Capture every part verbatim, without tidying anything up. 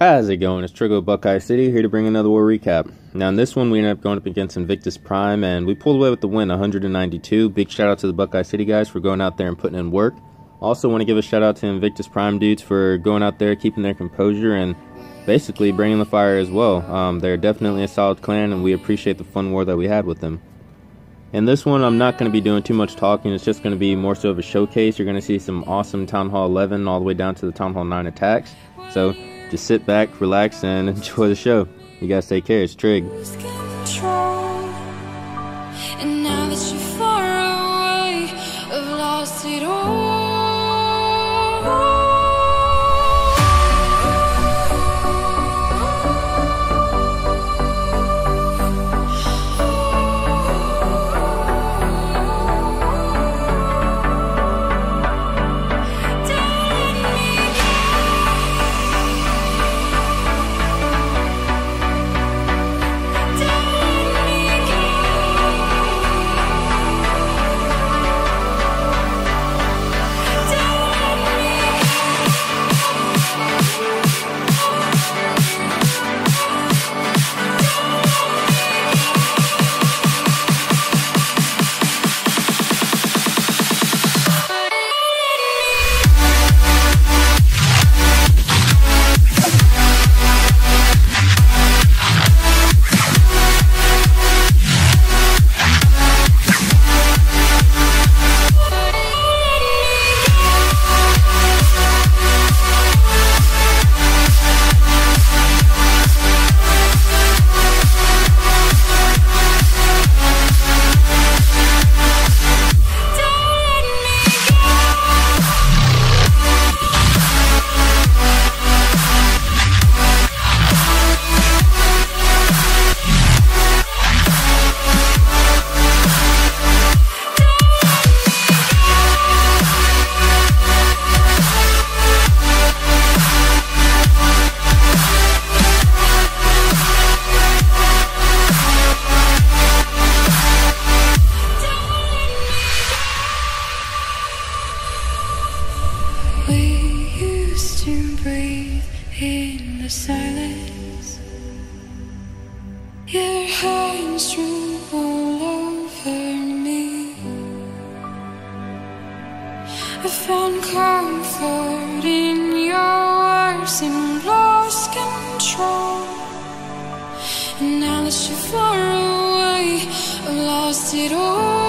How's it going? It's Trigger with Buckeye City, here to bring another war recap. Now in this one we ended up going up against Invictus Prime, and we pulled away with the win, one hundred ninety-two. Big shout out to the Buckeye City guys for going out there and putting in work. Also want to give a shout out to Invictus Prime dudes for going out there, keeping their composure, and basically bringing the fire as well. Um, they're definitely a solid clan, and we appreciate the fun war that we had with them. In this one, I'm not going to be doing too much talking. It's just going to be more so of a showcase. You're going to see some awesome Town Hall eleven all the way down to the Town Hall nine attacks. So just sit back, relax, and enjoy the show. You guys take care. It's Trig. And now that you're far away, I've lost it all. I found comfort in your words and lost control. And now that you're far away, I've lost it all.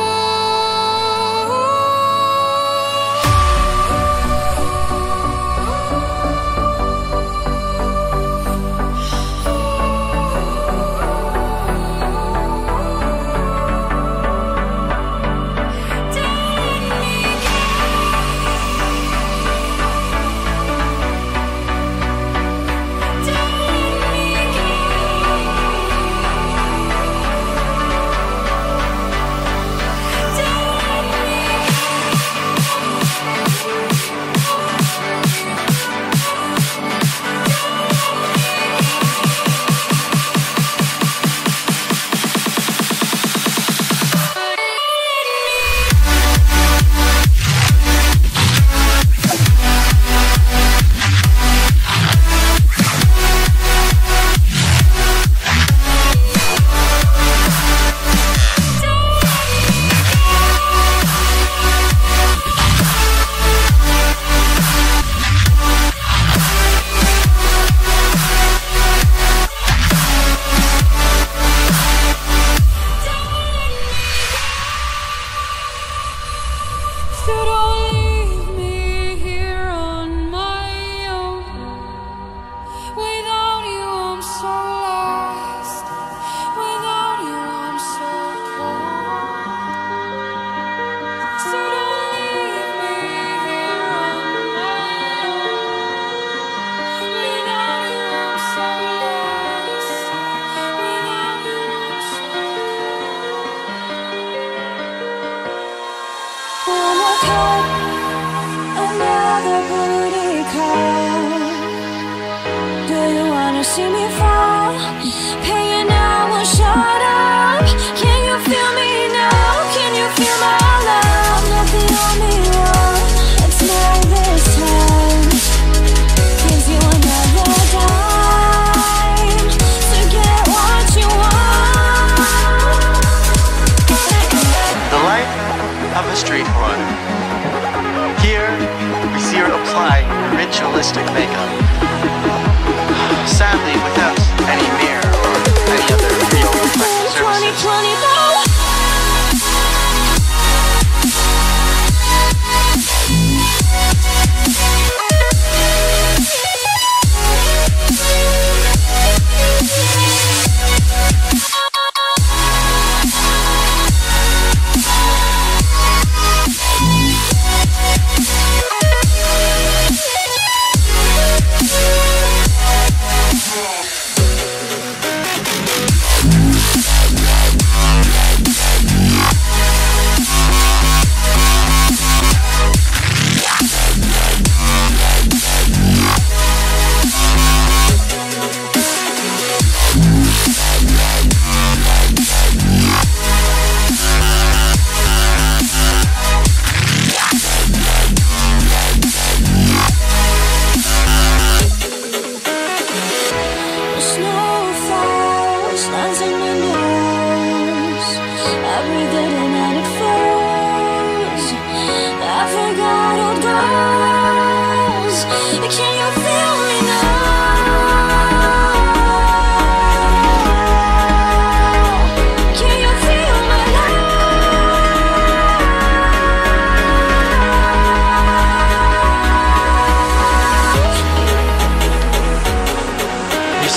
See me fall, pain now will shut up. Can you feel me now? Can you feel my love? I'm not the only one, it's not this time. Gives you another time.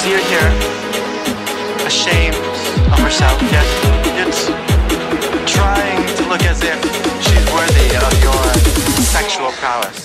see her here, ashamed of herself, yet it's trying to look as if she's worthy of your sexual prowess.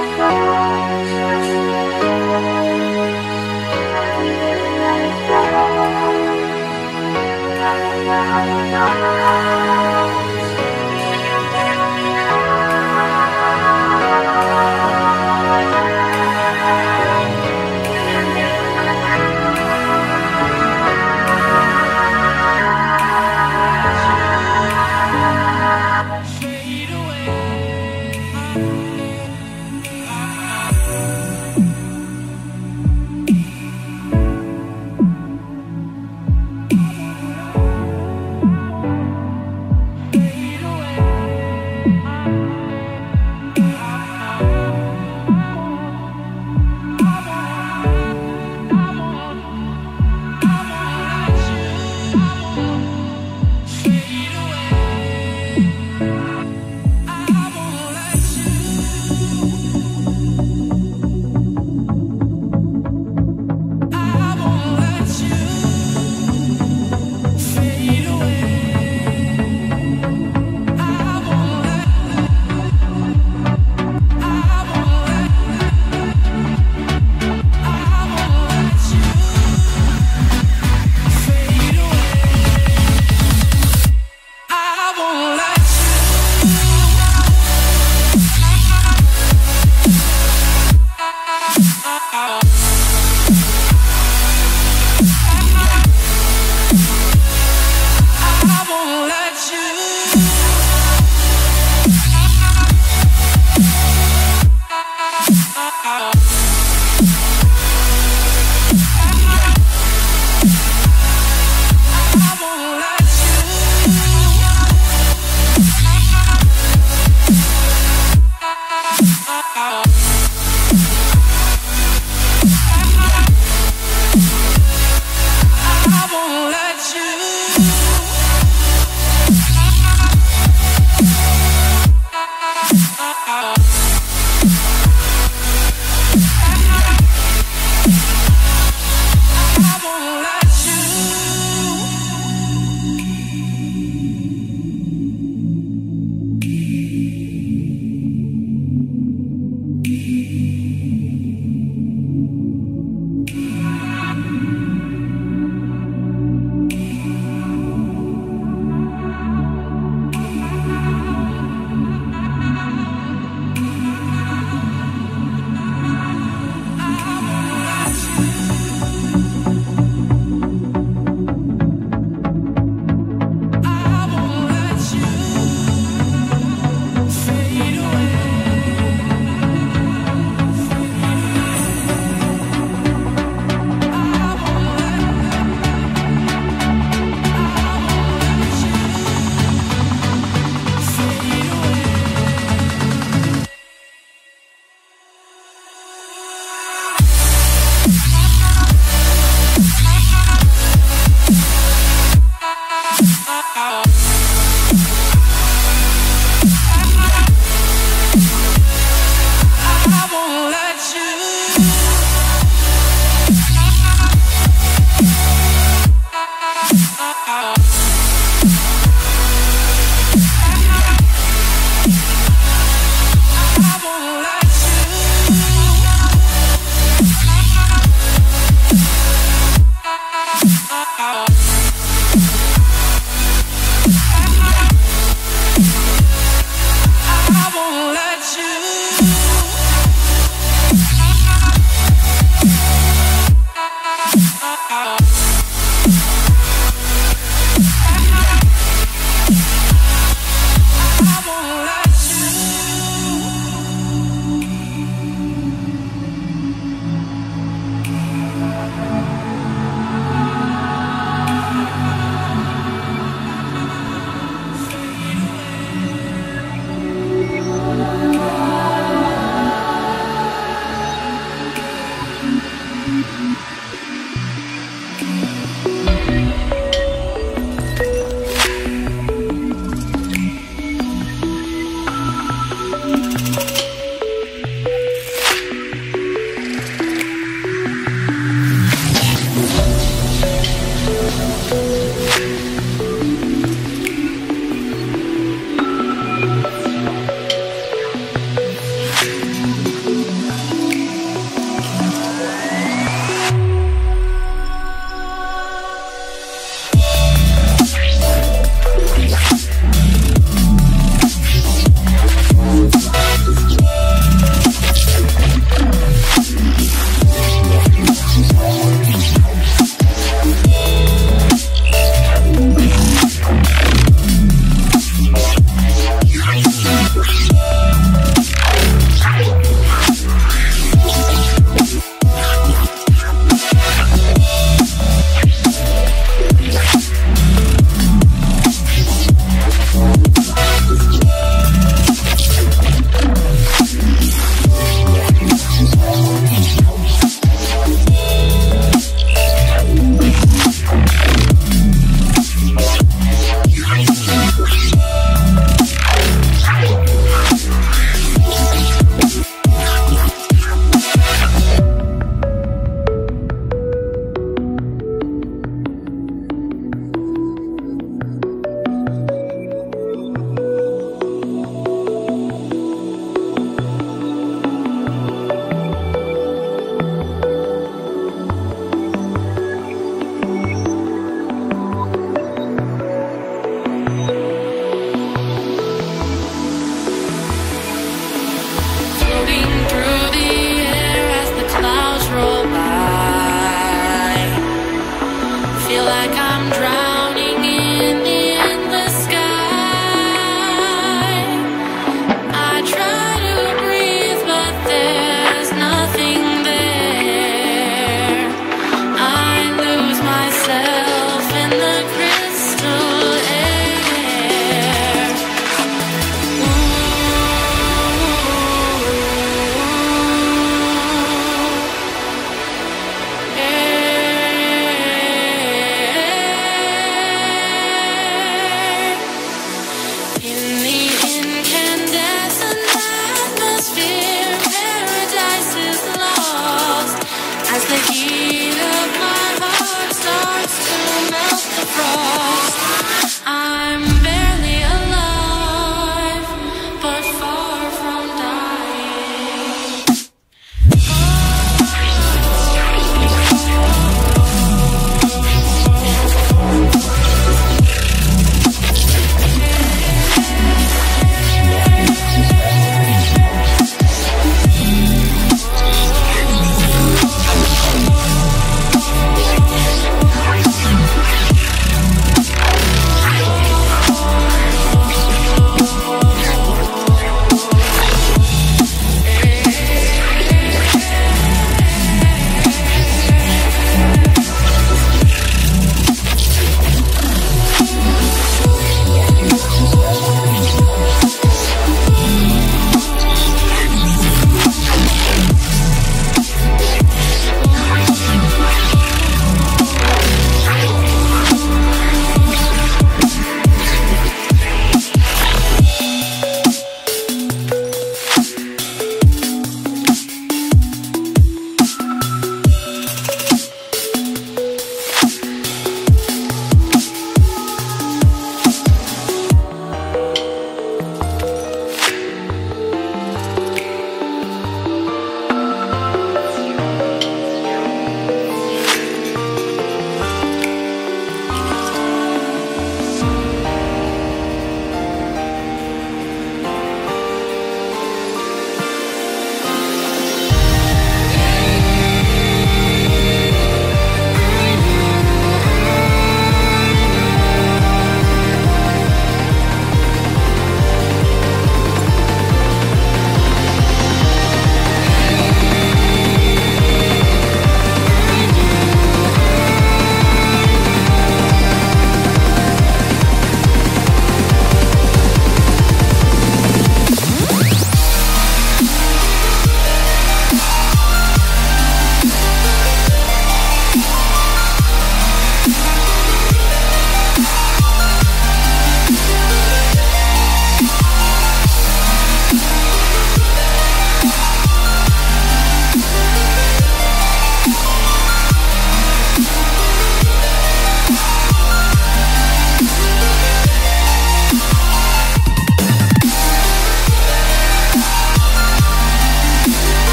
Thank you.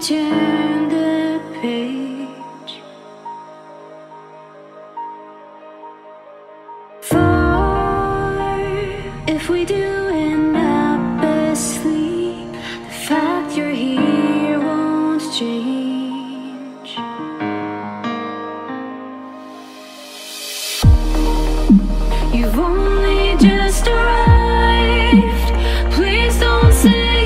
turn the page. For if we do end up asleep, the fact you're here won't change. You've only just arrived, please don't say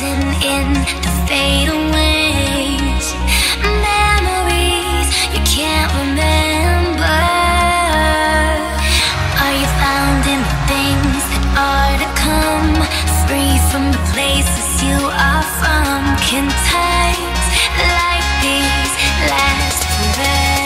frozen in the fatal waves. Memories you can't remember. Are you found in the things that are to come? Free from the places you are from. Can times like these last forever?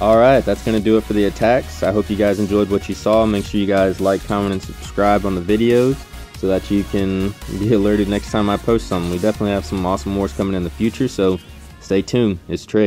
Alright, that's going to do it for the attacks. I hope you guys enjoyed what you saw. Make sure you guys like, comment, and subscribe on the videos so that you can be alerted next time I post something. We definitely have some awesome wars coming in the future, so stay tuned. It's Trig.